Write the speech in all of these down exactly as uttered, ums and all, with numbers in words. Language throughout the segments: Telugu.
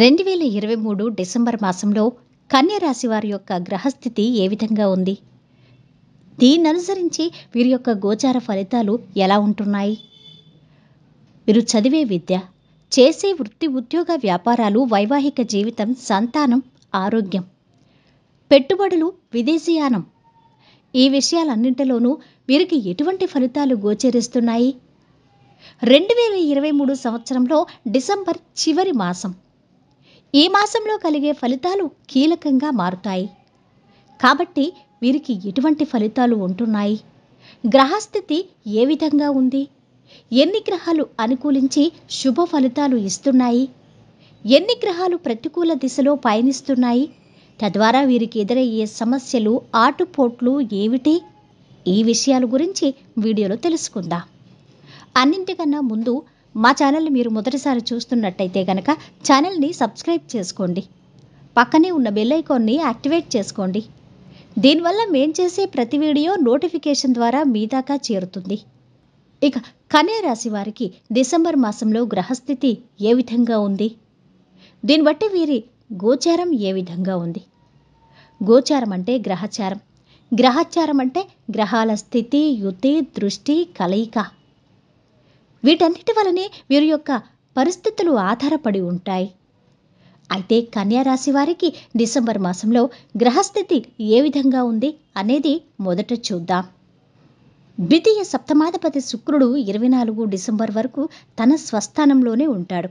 రెండువేల ఇరవై మూడు డిసెంబర్ మాసంలో కన్య రాశి వారి యొక్క గ్రహస్థితి ఏ విధంగా ఉంది? దీననుసరించి వీరి యొక్క గోచార ఫలితాలు ఎలా ఉంటున్నాయి? వీరు చదివే విద్య, చేసే వృత్తి, ఉద్యోగ, వ్యాపారాలు, వైవాహిక జీవితం, సంతానం, ఆరోగ్యం, పెట్టుబడులు, విదేశీయానం, ఈ విషయాలన్నింటిలోనూ వీరికి ఎటువంటి ఫలితాలు గోచరిస్తున్నాయి? రెండు వేల ఇరవై మూడు సంవత్సరంలో డిసెంబర్ చివరి మాసం. ఈ మాసంలో కలిగే ఫలితాలు కీలకంగా మారుతాయి. కాబట్టి వీరికి ఎటువంటి ఫలితాలు ఉంటున్నాయి? గ్రహస్థితి ఏ విధంగా ఉంది? ఎన్ని గ్రహాలు అనుకూలించి శుభ ఫలితాలు ఇస్తున్నాయి? ఎన్ని గ్రహాలు ప్రతికూల దిశలో పయనిస్తున్నాయి? తద్వారా వీరికి ఎదురయ్యే సమస్యలు, ఆటుపోట్లు ఏమిటి? ఈ విషయాల గురించి వీడియోలో తెలుసుకుందాం. అన్నింటికన్నా ముందు మా ఛానల్ని మీరు మొదటిసారి చూస్తున్నట్టయితే కనుక ఛానల్ని సబ్స్క్రైబ్ చేసుకోండి. పక్కనే ఉన్న బెల్ ఐకాన్ని యాక్టివేట్ చేసుకోండి. దీనివల్ల మేం చేసే ప్రతి వీడియో నోటిఫికేషన్ ద్వారా మీ దాకా చేరుతుంది. ఇక కన్యా రాశి వారికి డిసెంబర్ మాసంలో గ్రహస్థితి ఏ విధంగా ఉంది? దీన్ని బట్టి వీరి గోచారం ఏ విధంగా ఉంది? గోచారం అంటే గ్రహచారం, గ్రహచారం అంటే గ్రహాల స్థితి, యుతి, దృష్టి, కలయిక. వీటన్నిటి వలనే వీరి యొక్క పరిస్థితులు ఆధారపడి ఉంటాయి. అయితే కన్యా రాశి వారికి డిసెంబర్ మాసంలో గ్రహస్థితి ఏ విధంగా ఉంది అనేది మొదట చూద్దాం. ద్వితీయ సప్తమాధిపతి శుక్రుడు ఇరవై నాలుగు డిసెంబర్ వరకు తన స్వస్థానంలోనే ఉంటాడు.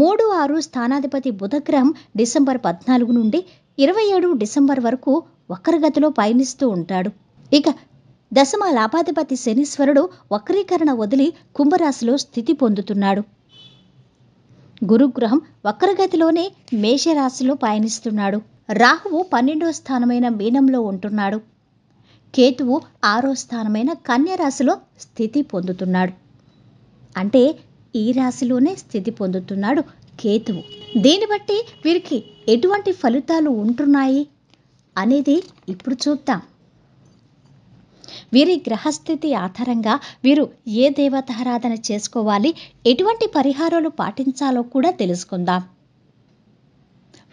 మూడు ఆరు స్థానాధిపతి బుధగ్రహం డిసెంబర్ పద్నాలుగు నుండి ఇరవై ఏడు డిసెంబర్ వరకు వక్రగతిలో పయనిస్తూ ఉంటాడు. ఇక దశమ లాభాధిపతి శనీశ్వరుడు వక్రీకరణ వదిలి కుంభరాశిలో స్థితి పొందుతున్నాడు. గురుగ్రహం వక్రగతిలోనే మేషరాశిలో పయనిస్తున్నాడు. రాహువు పన్నెండో స్థానమైన మీనంలో ఉంటున్నాడు. కేతువు ఆరో స్థానమైన కన్యా రాశిలో స్థితి పొందుతున్నాడు. అంటే ఈ రాశిలోనే స్థితి పొందుతున్నాడు కేతువు. దీన్ని బట్టి వీరికి ఎటువంటి ఫలితాలు ఉంటున్నాయి అనేది ఇప్పుడు చూద్దాం. వీరి గ్రహస్థితి ఆధారంగా వీరు ఏ దేవతారాధన చేసుకోవాలి, ఎటువంటి పరిహారాలు పాటించాలో కూడా తెలుసుకుందాం.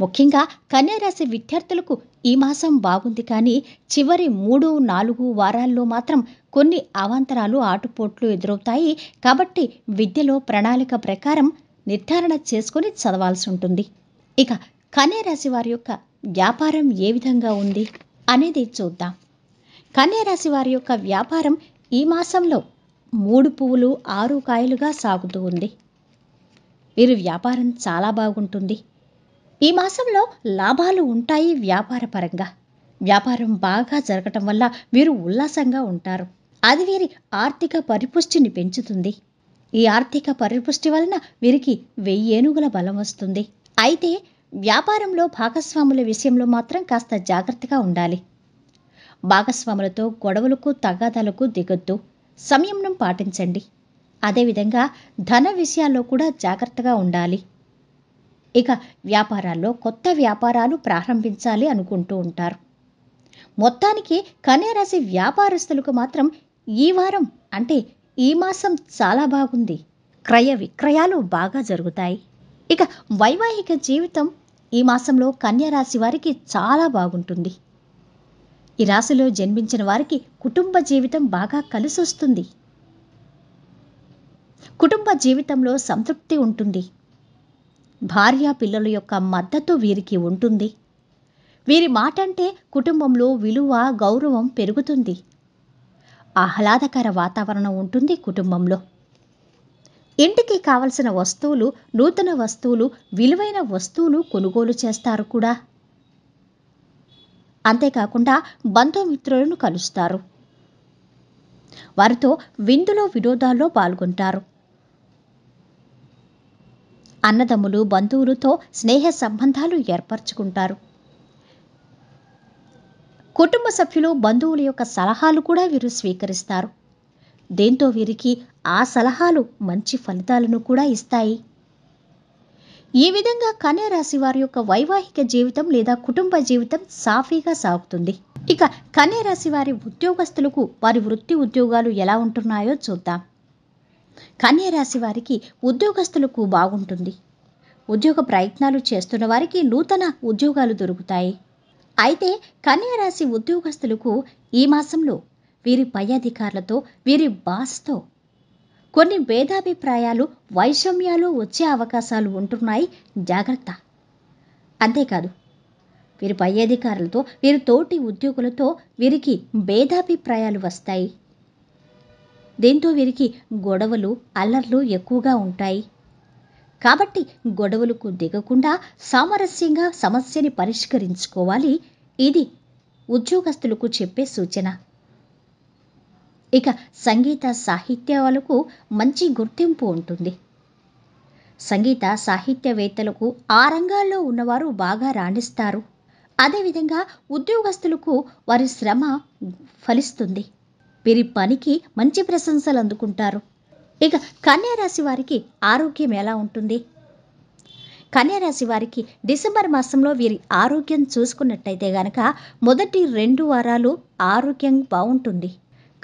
ముఖ్యంగా కన్యా రాశి విద్యార్థులకు ఈ మాసం బాగుంది, కానీ చివరి మూడు నాలుగు వారాల్లో మాత్రం కొన్ని అవాంతరాలు, ఆటుపోట్లు ఎదురవుతాయి. కాబట్టి విద్యలో ప్రణాళిక ప్రకారం నిర్ధారణ చేసుకొని చదవాల్సి ఉంటుంది. ఇక కన్యా రాశి వారి యొక్క వ్యాపారం ఏ విధంగా ఉంది అనేది చూద్దాం. కన్యా రాశి వారి యొక్క వ్యాపారం ఈ మాసంలో మూడు పువ్వులు ఆరు కాయలుగా సాగుతూ ఉంది. వీరి వ్యాపారం చాలా బాగుంటుంది. ఈ మాసంలో లాభాలు ఉంటాయి. వ్యాపార పరంగా వ్యాపారం బాగా జరగటం వల్ల వీరు ఉల్లాసంగా ఉంటారు. అది వీరి ఆర్థిక పరిపుష్టిని పెంచుతుంది. ఈ ఆర్థిక పరిపుష్టి వలన వీరికి వెయ్యి ఏనుగుల బలం వస్తుంది. అయితే వ్యాపారంలో భాగస్వాముల విషయంలో మాత్రం కాస్త జాగ్రత్తగా ఉండాలి. భాగస్వాములతో గొడవలకు, తగాదాలకు దిగొద్దు. సంయమనం పాటించండి. అదేవిధంగా ధన విషయాల్లో కూడా జాగ్రత్తగా ఉండాలి. ఇక వ్యాపారాల్లో కొత్త వ్యాపారాలు ప్రారంభించాలి అనుకుంటూ ఉంటారు. మొత్తానికి కన్యా రాశి వ్యాపారస్తులకు మాత్రం ఈ వారం అంటే ఈ మాసం చాలా బాగుంది. క్రయ విక్రయాలు బాగా జరుగుతాయి. ఇక వైవాహిక జీవితం ఈ మాసంలో కన్యా రాశి వారికి చాలా బాగుంటుంది. ఈ రాశిలో జన్మించిన వారికి కుటుంబ జీవితం బాగా కలిసి వస్తుంది. కుటుంబ జీవితంలో సంతృప్తి ఉంటుంది. భార్య పిల్లల యొక్క మద్దతు వీరికి ఉంటుంది. వీరి మాట అంటే కుటుంబంలో విలువ, గౌరవం పెరుగుతుంది. ఆహ్లాదకర వాతావరణం ఉంటుంది కుటుంబంలో. ఇంటికి కావలసిన వస్తువులు, నూతన వస్తువులు, విలువైన వస్తువులు కొనుగోలు చేస్తారు కూడా. అంతేకాకుండా బంధుమిత్రులను కలుస్తారు. వారితో విందులో, వినోదాల్లో పాల్గొంటారు. అన్నదమ్ములు, బంధువులతో స్నేహ సంబంధాలు ఏర్పరచుకుంటారు. కుటుంబ సభ్యులు, బంధువుల యొక్క సలహాలు కూడా వీరు స్వీకరిస్తారు. దీంతో వీరికి ఆ సలహాలు మంచి ఫలితాలను కూడా ఇస్తాయి. ఈ విధంగా కన్యా రాశి వారి యొక్క వైవాహిక జీవితం లేదా కుటుంబ జీవితం సాఫీగా సాగుతుంది. ఇక కన్యా రాశి వారి ఉద్యోగస్తులకు వారి వృత్తి, ఉద్యోగాలు ఎలా ఉంటున్నాయో చూద్దాం. కన్యా రాశి వారికి ఉద్యోగస్తులకు బాగుంటుంది. ఉద్యోగ ప్రయత్నాలు చేస్తున్న వారికి నూతన ఉద్యోగాలు దొరుకుతాయి. అయితే కన్యా రాశి ఉద్యోగస్తులకు ఈ మాసంలో వీరి పై అధికారులతో వీరి బాస్తో కొన్ని భేదాభిప్రాయాలు వైషమ్యాలు వచ్చే అవకాశాలు ఉంటున్నాయి. జాగ్రత్త. అంతేకాదు వీరి పై అధికారులతో వీరి తోటి ఉద్యోగులతో వీరికి భేదాభిప్రాయాలు వస్తాయి. దీంతో వీరికి గొడవలు అల్లర్లు ఎక్కువగా ఉంటాయి. కాబట్టి గొడవలకు దిగకుండా సామరస్యంగా సమస్యని పరిష్కరించుకోవాలి. ఇది ఉద్యోగస్తులకు చెప్పే సూచన. ఇక సంగీత సాహిత్యాలకు మంచి గుర్తింపు ఉంటుంది. సంగీత సాహిత్యవేత్తలకు ఆ రంగాల్లో ఉన్నవారు బాగా రాణిస్తారు. అదేవిధంగా ఉద్యోగస్తులకు వారి శ్రమ ఫలిస్తుంది. వీరి పనికి మంచి ప్రశంసలు అందుకుంటారు. ఇక కన్యా రాశి వారికి ఆరోగ్యం ఎలా ఉంటుంది? కన్యా రాశి వారికి డిసెంబర్ మాసంలో వీరి ఆరోగ్యం చూసుకున్నట్టయితే గనక మొదటి రెండు వారాలు ఆరోగ్యం బాగుంటుంది.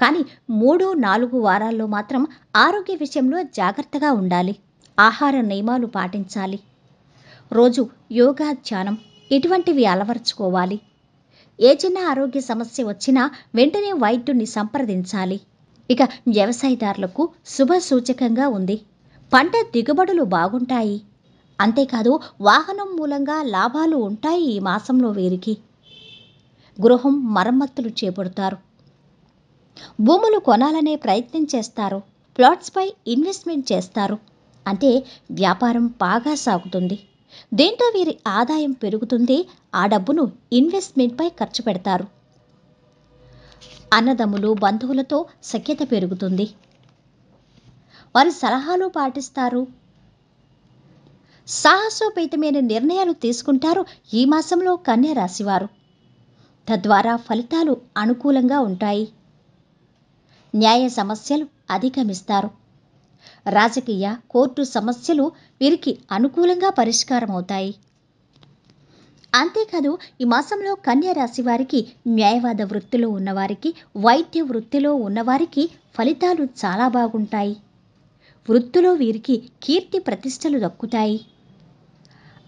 కానీ మూడు నాలుగు వారాల్లో మాత్రం ఆరోగ్య విషయంలో జాగ్రత్తగా ఉండాలి. ఆహార నియమాలు పాటించాలి. రోజు యోగా ధ్యానం ఇటువంటివి అలవర్చుకోవాలి. ఏ చిన్న ఆరోగ్య సమస్య వచ్చినా వెంటనే వైద్యుడిని సంప్రదించాలి. ఇక వ్యవసాయదారులకు శుభ సూచకంగా ఉంది. పంట దిగుబడులు బాగుంటాయి. అంతేకాదు వాహనం మూలంగా లాభాలు ఉంటాయి. ఈ మాసంలో వీరికి గృహం మరమ్మతులు చేపడతారు. భూములు కొనాలనే ప్రయత్నం చేస్తారు. ప్లాట్స్పై ఇన్వెస్ట్మెంట్ చేస్తారు. అంటే వ్యాపారం బాగా సాగుతుంది. దీంతో వీరి ఆదాయం పెరుగుతుంది. ఆ డబ్బును ఇన్వెస్ట్మెంట్పై ఖర్చు పెడతారు. అన్నదమ్ములు బంధువులతో సఖ్యత పెరుగుతుంది. వారి సలహాలు పాటిస్తారు. సాహసోపేతమైన నిర్ణయాలు తీసుకుంటారు ఈ మాసంలో కన్యా రాశివారు. తద్వారా ఫలితాలు అనుకూలంగా ఉంటాయి. న్యాయ సమస్యలు అధిగమిస్తారు. రాజకీయ కోర్టు సమస్యలు వీరికి అనుకూలంగా పరిష్కారం అవుతాయి. అంతేకాదు ఈ మాసంలో కన్యా రాశి వారికి న్యాయవాద వృత్తిలో ఉన్నవారికి వైద్య వృత్తిలో ఉన్నవారికి ఫలితాలు చాలా బాగుంటాయి. వృత్తిలో వీరికి కీర్తి ప్రతిష్టలు దక్కుతాయి.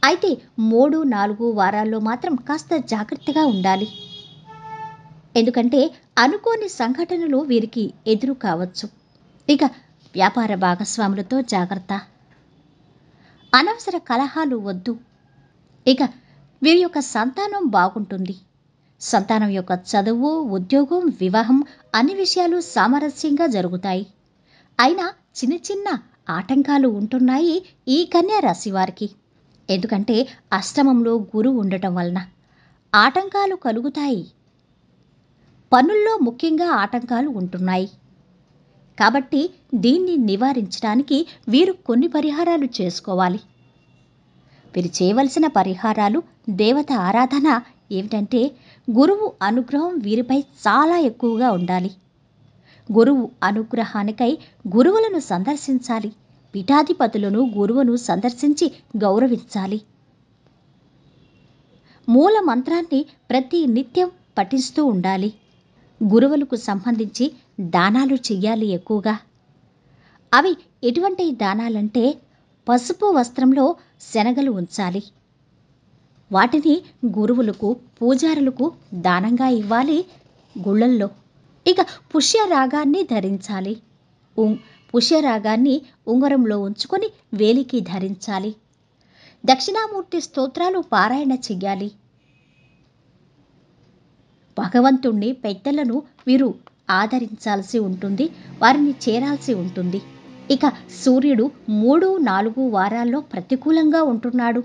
అయితే మూడు నాలుగు వారాల్లో మాత్రం కాస్త జాగ్రత్తగా ఉండాలి. ఎందుకంటే అనుకోని సంఘటనలు వీరికి ఎదురు కావచ్చు. ఇక వ్యాపార భాగస్వాములతో జాగ్రత్త. అనవసర కలహాలు వద్దు. ఇక వీరి యొక్క సంతానం బాగుంటుంది. సంతానం యొక్క చదువు ఉద్యోగం వివాహం అన్ని విషయాలు సామరస్యంగా జరుగుతాయి. అయినా చిన్న చిన్న ఆటంకాలు ఉంటున్నాయి ఈ కన్యా రాశి వారికి. ఎందుకంటే అష్టమంలో గురువు ఉండటం వలన ఆటంకాలు కలుగుతాయి. పనుల్లో ముఖ్యంగా ఆటంకాలు ఉంటున్నాయి. కాబట్టి దీన్ని నివారించడానికి వీరు కొన్ని పరిహారాలు చేసుకోవాలి. వీరు చేయవలసిన పరిహారాలు దేవత ఆరాధన. ఏమిటంటే గురువు అనుగ్రహం వీరిపై చాలా ఎక్కువగా ఉండాలి. గురువు అనుగ్రహానికై గురువులను సందర్శించాలి. పీఠాధిపతులను గురువును సందర్శించి గౌరవించాలి. మూల మంత్రాన్ని ప్రతి నిత్యం పఠిస్తూ ఉండాలి. గురువులకు సంబంధించి దానాలు చెయ్యాలి ఎక్కువగా. అవి ఎటువంటి దానాలంటే పసుపు వస్త్రంలో శనగలు ఉంచాలి. వాటిని గురువులకు పూజారులకు దానంగా ఇవ్వాలి గుళ్ళల్లో. ఇక పుష్యరాగాన్ని ధరించాలి. పుష్యరాగాన్ని ఉంగరంలో ఉంచుకొని వేలికి ధరించాలి. దక్షిణామూర్తి స్తోత్రాలు పారాయణ చెయ్యాలి. భగవంతుణ్ణి పెద్దలను వీరు ఆదరించాల్సి ఉంటుంది. వారిని చేరాల్సి ఉంటుంది. ఇక సూర్యుడు మూడు నాలుగు వారాల్లో ప్రతికూలంగా ఉంటున్నాడు.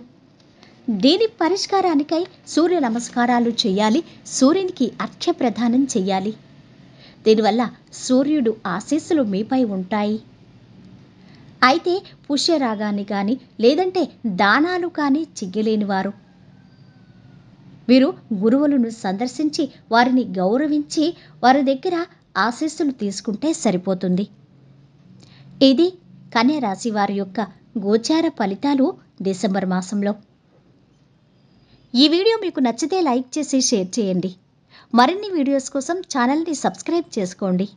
దీని పరిష్కారానికై సూర్య నమస్కారాలు చేయాలి. సూర్యునికి అర్ఘ్య ప్రదానం చేయాలి. దీనివల్ల సూర్యుడు ఆశీస్సులు మీపై ఉంటాయి. అయితే పుష్యరాగాన్ని కానీ లేదంటే దానాలు కానీ చెయ్యలేనివారు వీరు గురువులను సందర్శించి వారిని గౌరవించి వారి దగ్గర ఆశీస్సులు తీసుకుంటే సరిపోతుంది. ఇది కన్యా రాశి వారి యొక్క గోచార ఫలితాలు డిసెంబర్ మాసంలో. ఈ వీడియో మీకు నచ్చితే లైక్ చేసి షేర్ చేయండి. మరిన్ని వీడియోస్ కోసం ఛానల్ని సబ్స్క్రైబ్ చేసుకోండి.